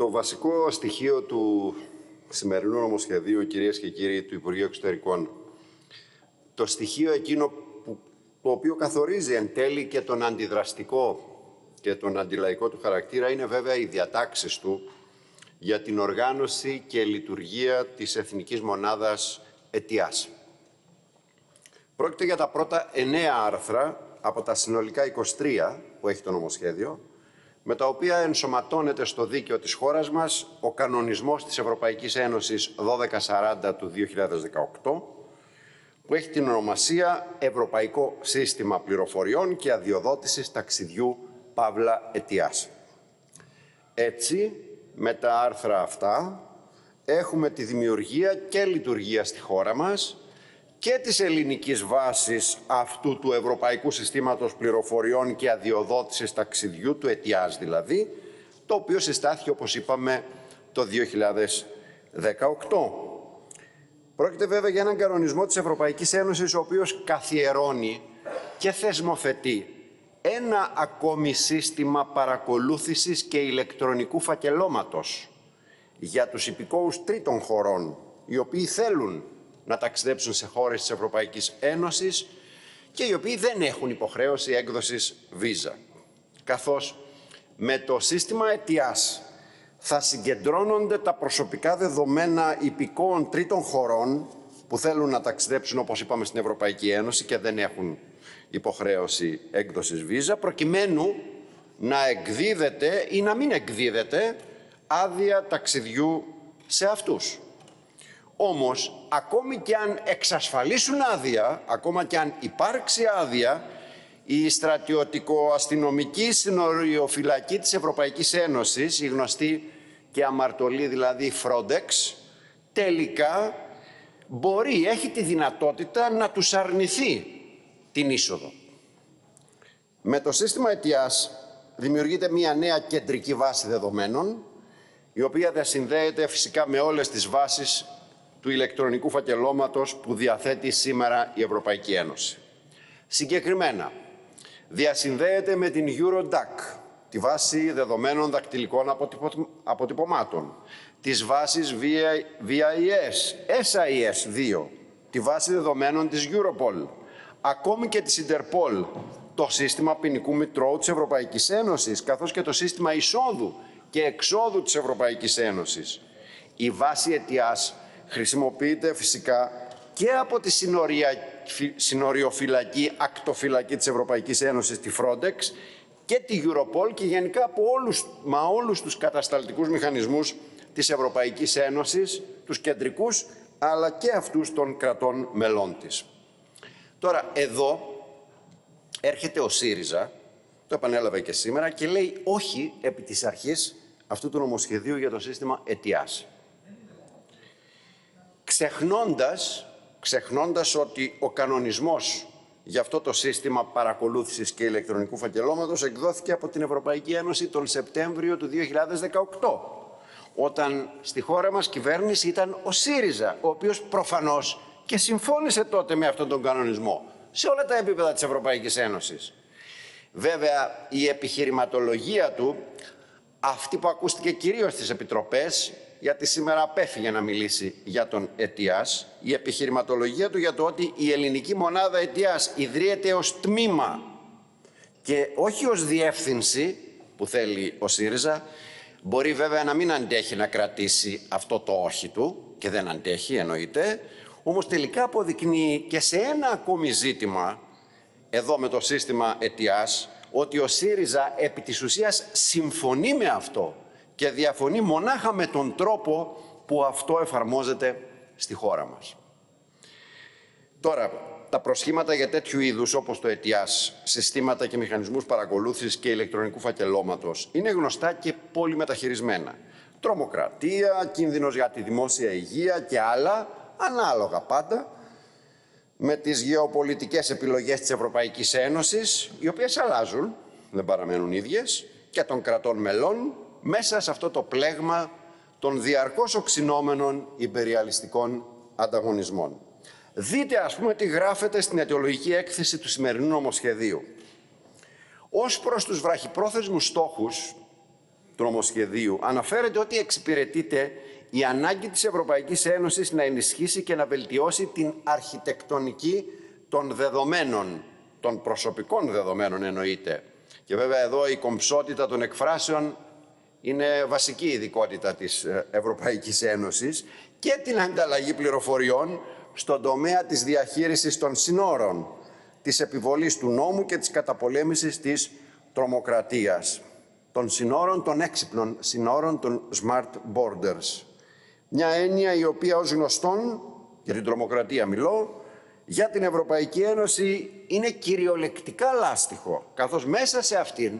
Το βασικό στοιχείο του σημερινού νομοσχεδίου, κυρίες και κύριοι, του Υπουργείου Εξωτερικών, το στοιχείο εκείνο το οποίο καθορίζει εν τέλει και τον αντιδραστικό και τον αντιλαϊκό του χαρακτήρα, είναι βέβαια οι διατάξεις του για την οργάνωση και λειτουργία της Εθνικής Μονάδας ΕΤΙΑΣ. Πρόκειται για τα πρώτα 9 άρθρα από τα συνολικά 23 που έχει το νομοσχέδιο, με τα οποία ενσωματώνεται στο δίκαιο της χώρας μας ο κανονισμός της Ευρωπαϊκής Ένωσης 1240 του 2018, που έχει την ονομασία Ευρωπαϊκό Σύστημα Πληροφοριών και Αδειοδότησης Ταξιδιού / ΕΤΙΑΣ. Έτσι, με τα άρθρα αυτά, έχουμε τη δημιουργία και λειτουργία στη χώρα μας και της ελληνικής βάσης αυτού του Ευρωπαϊκού Συστήματος Πληροφοριών και Αδειοδότησης Ταξιδιού, του ΕΤΙΑΣ δηλαδή, το οποίο συστάθηκε, όπως είπαμε, το 2018. Πρόκειται βέβαια για έναν κανονισμό της Ευρωπαϊκής Ένωσης, ο οποίος καθιερώνει και θεσμοθετεί ένα ακόμη σύστημα παρακολούθησης και ηλεκτρονικού φακελώματος για τους υπηκόους τρίτων χωρών, οι οποίοι θέλουν να ταξιδέψουν σε χώρες της Ευρωπαϊκής Ένωσης και οι οποίοι δεν έχουν υποχρέωση έκδοσης βίζα. Καθώς με το σύστημα ΕΤΙΑΣ θα συγκεντρώνονται τα προσωπικά δεδομένα υπηκόων τρίτων χωρών που θέλουν να ταξιδέψουν, όπως είπαμε, στην Ευρωπαϊκή Ένωση και δεν έχουν υποχρέωση έκδοσης βίζα, προκειμένου να εκδίδεται ή να μην εκδίδεται άδεια ταξιδιού σε αυτούς. Όμως, ακόμη και αν εξασφαλίσουν άδεια, ακόμα και αν υπάρξει άδεια, η στρατιωτικο-αστυνομική συνοριοφυλακή της Ευρωπαϊκής Ένωσης, η γνωστή και αμαρτωλή δηλαδή Frontex, τελικά μπορεί, έχει τη δυνατότητα να τους αρνηθεί την είσοδο. Με το σύστημα ΕΤΙΑΣ δημιουργείται μια νέα κεντρική βάση δεδομένων, η οποία θα συνδέεται φυσικά με όλες τις βάσεις του ηλεκτρονικού φακελώματος που διαθέτει σήμερα η Ευρωπαϊκή Ένωση. Συγκεκριμένα, διασυνδέεται με την EuroDAC, τη βάση δεδομένων δακτυλικών αποτυπωμάτων, τις βάσεις VIS, SIS2, τη βάση δεδομένων της Europol, ακόμη και της Interpol, το σύστημα ποινικού μητρώου της Ευρωπαϊκής Ένωσης, καθώς και το σύστημα εισόδου και εξόδου της Ευρωπαϊκής Ένωσης. Η βάση ΕΤΙΑΣ χρησιμοποιείται φυσικά και από τη συνοριοφυλακή, ακτοφυλακή της Ευρωπαϊκής Ένωσης, τη Frontex, και τη Europol και γενικά από όλους τους κατασταλτικούς μηχανισμούς της Ευρωπαϊκής Ένωσης, τους κεντρικούς, αλλά και αυτούς των κρατών μελών της. Τώρα, εδώ έρχεται ο ΣΥΡΙΖΑ, το επανέλαβε και σήμερα, και λέει όχι επί της αρχής αυτού του νομοσχεδίου για το σύστημα ΕΤΙΑΣ. Ξεχνώντας ότι ο κανονισμός για αυτό το σύστημα παρακολούθησης και ηλεκτρονικού φακελώματος εκδόθηκε από την Ευρωπαϊκή Ένωση τον Σεπτέμβριο του 2018, όταν στη χώρα μας κυβέρνηση ήταν ο ΣΥΡΙΖΑ, ο οποίος προφανώς και συμφώνησε τότε με αυτόν τον κανονισμό σε όλα τα επίπεδα της Ευρωπαϊκής Ένωσης. Βέβαια, η επιχειρηματολογία του, αυτή που ακούστηκε κυρίως στις επιτροπές, γιατί σήμερα απέφυγε να μιλήσει για τον ΕΤΙΑΣ, η επιχειρηματολογία του για το ότι η ελληνική μονάδα ΕΤΙΑΣ ιδρύεται ως τμήμα και όχι ως διεύθυνση που θέλει ο ΣΥΡΙΖΑ, μπορεί βέβαια να μην αντέχει να κρατήσει αυτό το όχι του, και δεν αντέχει εννοείται, όμως τελικά αποδεικνύει και σε ένα ακόμη ζήτημα, εδώ με το σύστημα ΕΤΙΑΣ, ότι ο ΣΥΡΙΖΑ επί της ουσίας συμφωνεί με αυτό και διαφωνεί μονάχα με τον τρόπο που αυτό εφαρμόζεται στη χώρα μας. Τώρα, τα προσχήματα για τέτοιου είδους, όπως το ΕΤΙΑΣ, συστήματα και μηχανισμούς παρακολούθησης και ηλεκτρονικού φακελώματος, είναι γνωστά και πολυμεταχειρισμένα. Τρομοκρατία, κίνδυνος για τη δημόσια υγεία και άλλα, ανάλογα πάντα με τις γεωπολιτικές επιλογές της Ευρωπαϊκής Ένωσης, οι οποίες αλλάζουν, δεν παραμένουν ίδιες, και των κρατών μελών, μέσα σε αυτό το πλέγμα των διαρκώς οξυνόμενων υπεριαλιστικών ανταγωνισμών. Δείτε, ας πούμε, τι γράφεται στην αιτιολογική έκθεση του σημερινού νομοσχεδίου. Ως προς τους βραχυπρόθεσμους στόχους του νομοσχεδίου αναφέρεται ότι εξυπηρετείται η ανάγκη της Ευρωπαϊκής Ένωσης να ενισχύσει και να βελτιώσει την αρχιτεκτονική των δεδομένων, των προσωπικών δεδομένων εννοείται. Και βέβαια εδώ η κομψότητα των εκφράσεων είναι βασική ειδικότητα της Ευρωπαϊκής Ένωσης και την ανταλλαγή πληροφοριών στον τομέα της διαχείρισης των συνόρων, της επιβολής του νόμου και της καταπολέμησης της τρομοκρατίας, των συνόρων, των έξυπνων συνόρων, των smart borders. Μια έννοια η οποία ως γνωστόν, για την τρομοκρατία μιλώ, για την Ευρωπαϊκή Ένωση είναι κυριολεκτικά λάστιχο, καθώς μέσα σε αυτήν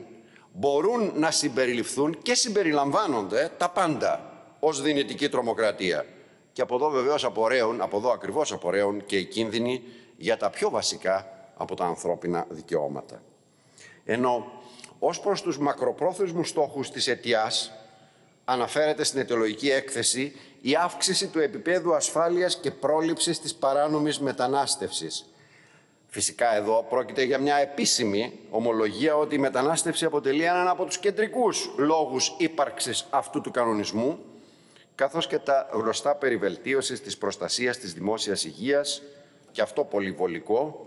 μπορούν να συμπεριληφθούν και συμπεριλαμβάνονται τα πάντα ως δυνητική τρομοκρατία. Και από εδώ βεβαίως απορρέουν, από εδώ ακριβώς απορρέουν και οι κίνδυνοι για τα πιο βασικά από τα ανθρώπινα δικαιώματα. Ενώ ως προς τους μακροπρόθεσμους στόχους της ΕΤΙΑΣ αναφέρεται στην αιτιολογική έκθεση η αύξηση του επίπεδου ασφάλειας και πρόληψης της παράνομης μετανάστευσης. Φυσικά εδώ πρόκειται για μια επίσημη ομολογία ότι η μετανάστευση αποτελεί έναν από τους κεντρικούς λόγους ύπαρξης αυτού του κανονισμού, καθώς και τα γνωστά περί βελτίωσης της προστασίας της δημόσιας υγείας, και αυτό πολυβολικό,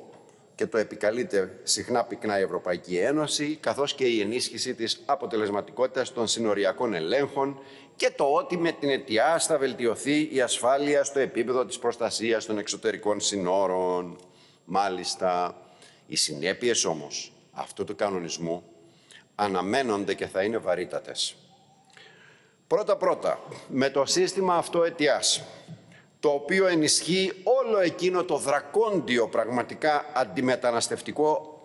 και το επικαλείται συχνά πυκνά η Ευρωπαϊκή Ένωση, καθώς και η ενίσχυση της αποτελεσματικότητας των συνοριακών ελέγχων και το ότι με την ΕΤΙΑΣ θα βελτιωθεί η ασφάλεια στο επίπεδο της προστασίας των εξωτερικών συνόρων. Μάλιστα, οι συνέπειες όμως αυτού του κανονισμού αναμένονται και θα είναι βαρύτατες. Πρώτα-πρώτα, με το σύστημα αυτό ΕΤΙΑΣ, το οποίο ενισχύει όλο εκείνο το δρακόντιο πραγματικά αντιμεταναστευτικό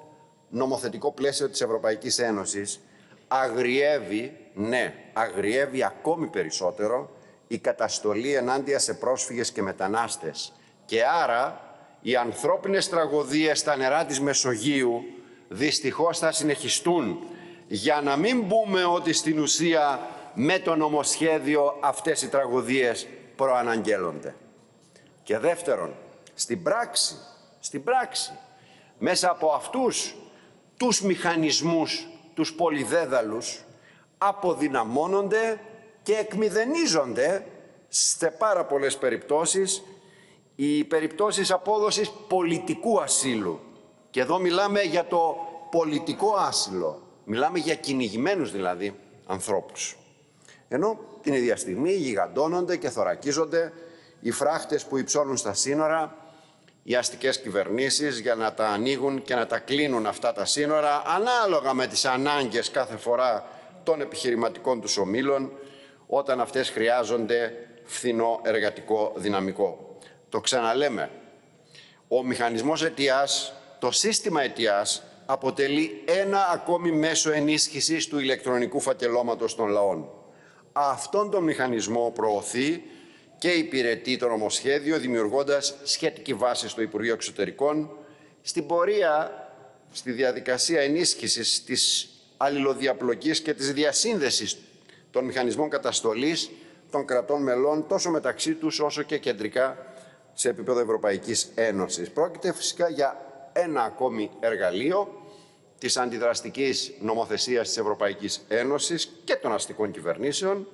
νομοθετικό πλαίσιο της Ευρωπαϊκής Ένωσης, αγριεύει, αγριεύει ακόμη περισσότερο η καταστολή ενάντια σε πρόσφυγες και μετανάστες. Και άρα οι ανθρώπινες τραγωδίες στα νερά της Μεσογείου δυστυχώς θα συνεχιστούν, για να μην πούμε ότι στην ουσία με το νομοσχέδιο αυτές οι τραγωδίες προαναγγέλλονται. Και δεύτερον, στην πράξη, μέσα από αυτούς τους μηχανισμούς, τους πολυδέδαλους, αποδυναμώνονται και εκμηδενίζονται σε πάρα πολλές περιπτώσεις οι περιπτώσεις απόδοσης πολιτικού ασύλου. Και εδώ μιλάμε για το πολιτικό άσυλο. Μιλάμε για κυνηγημένους δηλαδή ανθρώπους. Ενώ την ίδια στιγμή γιγαντώνονται και θωρακίζονται οι φράχτες που υψώνουν στα σύνορα, οι αστικές κυβερνήσεις για να τα ανοίγουν και να τα κλείνουν αυτά τα σύνορα, ανάλογα με τις ανάγκες κάθε φορά των επιχειρηματικών τους ομίλων, όταν αυτές χρειάζονται φθηνό εργατικό δυναμικό. Το ξαναλέμε, ο μηχανισμός ΕΤΙΑΣ, το σύστημα ΕΤΙΑΣ, αποτελεί ένα ακόμη μέσο ενίσχυσης του ηλεκτρονικού φακελώματος των λαών. Αυτόν τον μηχανισμό προωθεί και υπηρετεί το νομοσχέδιο, δημιουργώντας σχετική βάση στο Υπουργείο Εξωτερικών. Στην πορεία, στη διαδικασία ενίσχυσης της αλληλοδιαπλοκής και της διασύνδεσης των μηχανισμών καταστολής των κρατών μελών, τόσο μεταξύ τους όσο και κεντρικά σε επίπεδο Ευρωπαϊκής Ένωσης. Πρόκειται φυσικά για ένα ακόμη εργαλείο της αντιδραστικής νομοθεσίας της Ευρωπαϊκής Ένωσης και των αστικών κυβερνήσεων,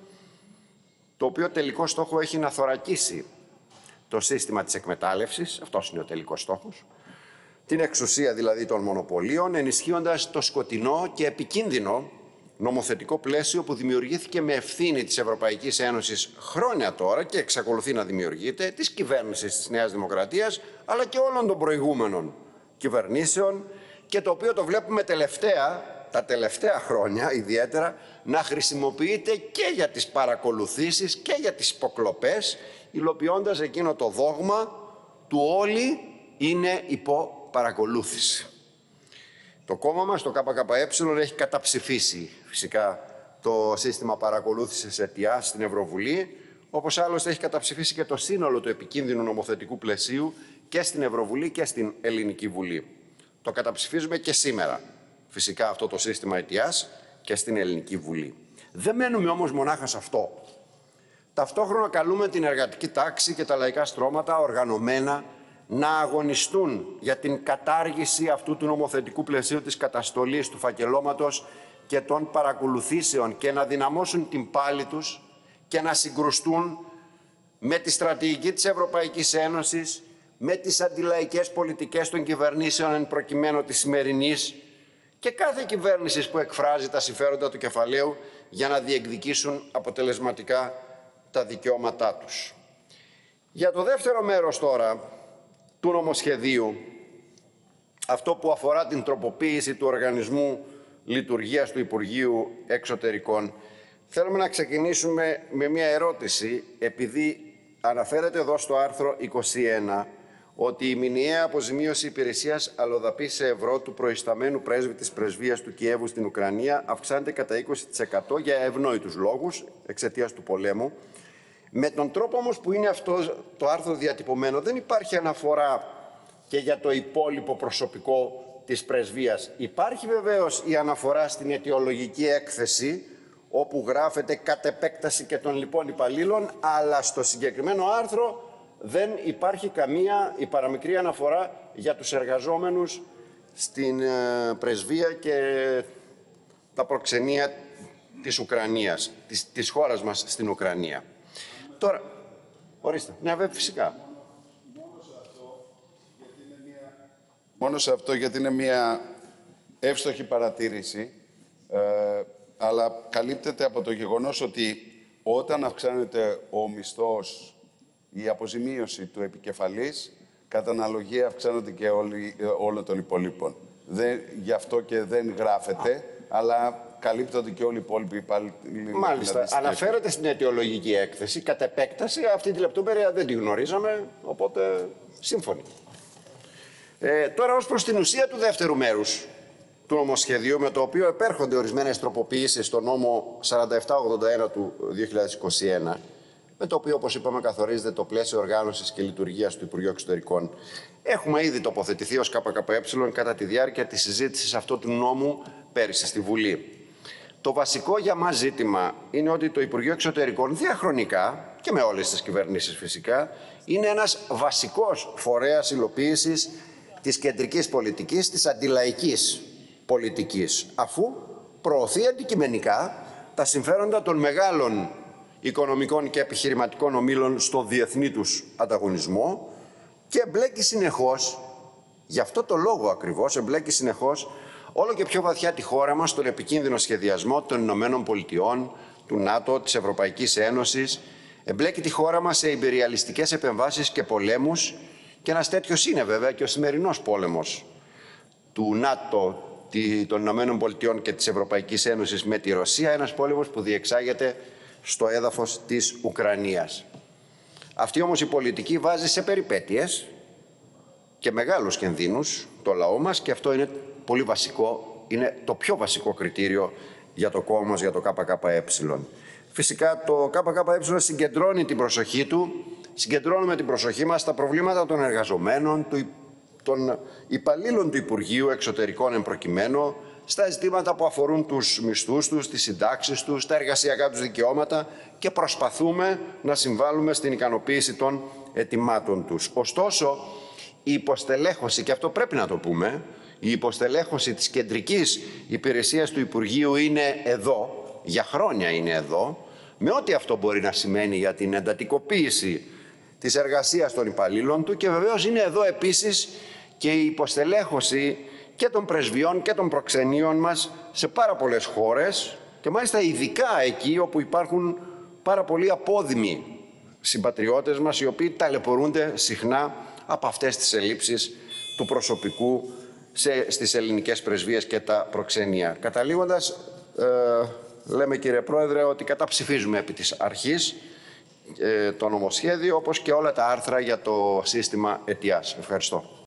το οποίο τελικό στόχο έχει να θωρακίσει το σύστημα της εκμετάλλευσης, αυτός είναι ο τελικός στόχος, την εξουσία δηλαδή των μονοπωλίων, ενισχύοντας το σκοτεινό και επικίνδυνο νομοθετικό πλαίσιο που δημιουργήθηκε με ευθύνη της Ευρωπαϊκής Ένωσης χρόνια τώρα και εξακολουθεί να δημιουργείται, της κυβέρνησης της Νέας Δημοκρατίας, αλλά και όλων των προηγούμενων κυβερνήσεων, και το οποίο το βλέπουμε τα τελευταία χρόνια ιδιαίτερα, να χρησιμοποιείται και για τις παρακολουθήσεις και για τις υποκλοπές, υλοποιώντας εκείνο το δόγμα του όλοι είναι υπό παρακολούθηση. Το κόμμα μας, το ΚΚΕ, έχει καταψηφίσει φυσικά το σύστημα παρακολούθησης ΕΤΙΑΣ στην Ευρωβουλή, όπως άλλωστε έχει καταψηφίσει και το σύνολο του επικίνδυνου νομοθετικού πλαισίου και στην Ευρωβουλή και στην Ελληνική Βουλή. Το καταψηφίζουμε και σήμερα, φυσικά, αυτό το σύστημα ΕΤΙΑΣ και στην Ελληνική Βουλή. Δεν μένουμε όμως μονάχα σε αυτό. Ταυτόχρονα καλούμε την εργατική τάξη και τα λαϊκά στρώματα οργανωμένα να αγωνιστούν για την κατάργηση αυτού του νομοθετικού πλαισίου της καταστολής του φακελώματος και των παρακολουθήσεων και να δυναμώσουν την πάλη τους και να συγκρουστούν με τη στρατηγική της Ευρωπαϊκής Ένωσης, με τις αντιλαϊκές πολιτικές των κυβερνήσεων εν προκειμένου της σημερινής και κάθε κυβέρνησης που εκφράζει τα συμφέροντα του κεφαλαίου για να διεκδικήσουν αποτελεσματικά τα δικαιώματά τους. Για το δεύτερο μέρος τώρα του νομοσχεδίου, αυτό που αφορά την τροποποίηση του οργανισμού λειτουργίας του Υπουργείου Εξωτερικών, θέλουμε να ξεκινήσουμε με μια ερώτηση, επειδή αναφέρεται εδώ στο άρθρο 21 ότι η μηνιαία αποζημίωση υπηρεσίας αλλοδαπή σε ευρώ του προϊσταμένου πρέσβη της πρεσβείας του Κιέβου στην Ουκρανία αυξάνεται κατά 20% για ευνόητους λόγους εξαιτίας του πολέμου. Με τον τρόπο όμως που είναι αυτό το άρθρο διατυπωμένο δεν υπάρχει αναφορά και για το υπόλοιπο προσωπικό της πρεσβείας. Υπάρχει βεβαίως η αναφορά στην αιτιολογική έκθεση όπου γράφεται κατ' επέκταση και των λοιπών υπαλλήλων, αλλά στο συγκεκριμένο άρθρο δεν υπάρχει καμία η παραμικρή αναφορά για τους εργαζόμενους στην πρεσβεία και τα προξενία της Ουκρανίας, της χώρας μας στην Ουκρανία. Τώρα, ορίστε, ναι βέβαια φυσικά. Μόνο σε αυτό, γιατί είναι μια εύστοχη παρατήρηση, αλλά καλύπτεται από το γεγονός ότι όταν αυξάνεται ο μισθός, η αποζημίωση του επικεφαλής, κατά αναλογία αυξάνονται και όλων των υπολείπων. Γι' αυτό και δεν γράφεται, αλλά καλύπτονται και όλοι οι υπόλοιποι υπάλληλοι. Μάλιστα. Αναφέρεται στην αιτιολογική έκθεση, κατ' επέκταση, αυτή τη λεπτομέρεια δεν τη γνωρίζαμε, οπότε σύμφωνοι. Τώρα, ως προς την ουσία του δεύτερου μέρους του νομοσχεδίου, με το οποίο επέρχονται ορισμένες τροποποιήσεις στο νόμο 4781 του 2021, με το οποίο, όπως είπαμε, καθορίζεται το πλαίσιο οργάνωσης και λειτουργίας του Υπουργείου Εξωτερικών, έχουμε ήδη τοποθετηθεί ως ΚΚΕ κατά τη διάρκεια της συζήτησης αυτού του νόμου πέρυσι στη Βουλή. Το βασικό για μας ζήτημα είναι ότι το Υπουργείο Εξωτερικών διαχρονικά και με όλες τις κυβερνήσεις φυσικά είναι ένας βασικός φορέας υλοποίησης της κεντρικής πολιτικής, της αντιλαϊκής πολιτικής, αφού προωθεί αντικειμενικά τα συμφέροντα των μεγάλων οικονομικών και επιχειρηματικών ομίλων στο διεθνή τους ανταγωνισμό και εμπλέκει συνεχώς, γι' αυτό το λόγο ακριβώς, εμπλέκει συνεχώς όλο και πιο βαθιά τη χώρα μας στον επικίνδυνο σχεδιασμό των Ηνωμένων Πολιτειών, του ΝΑΤΟ, της Ευρωπαϊκής Ένωσης, εμπλέκει τη χώρα μας σε ιμπεριαλιστικές επεμβάσεις και πολέμους, και ένας τέτοιος είναι βέβαια και ο σημερινός πόλεμος του ΝΑΤΟ, των Ηνωμένων Πολιτειών και της Ευρωπαϊκής Ένωσης με τη Ρωσία, ένας πόλεμος που διεξάγεται στο έδαφος της Ουκρανίας. Αυτή όμως η πολιτική βάζει σε περιπέτειες και μεγάλους κινδύνους το λαό μας, και αυτό είναι πολύ βασικό, είναι το πιο βασικό κριτήριο για το κόμμα μας, για το ΚΚΕ. Φυσικά το ΚΚΕ συγκεντρώνει την προσοχή του, συγκεντρώνουμε την προσοχή μας στα προβλήματα των εργαζομένων, των υπαλλήλων του Υπουργείου Εξωτερικών εν προκειμένου, στα ζητήματα που αφορούν τους μισθούς τους, τις συντάξεις τους, τα εργασιακά τους δικαιώματα, και προσπαθούμε να συμβάλλουμε στην ικανοποίηση των αιτημάτων τους. Ωστόσο, η υποστελέχωση, και αυτό πρέπει να το πούμε, η υποστελέχωση της κεντρικής υπηρεσίας του Υπουργείου είναι εδώ, για χρόνια είναι εδώ, με ό,τι αυτό μπορεί να σημαίνει για την εντατικοποίηση της εργασίας των υπαλλήλων του, και βεβαίως είναι εδώ επίσης και η υποστελέχωση και των πρεσβειών και των προξενείων μας σε πάρα πολλές χώρες, και μάλιστα ειδικά εκεί όπου υπάρχουν πάρα πολλοί απόδημοι συμπατριώτες μας, οι οποίοι ταλαιπωρούνται συχνά από αυτές τις ελλείψεις του προσωπικού στις ελληνικές πρεσβείες και τα προξενία. Καταλήγοντας, λέμε κύριε Πρόεδρε ότι καταψηφίζουμε επί της αρχής το νομοσχέδιο, όπως και όλα τα άρθρα για το σύστημα ETIAS. Ευχαριστώ.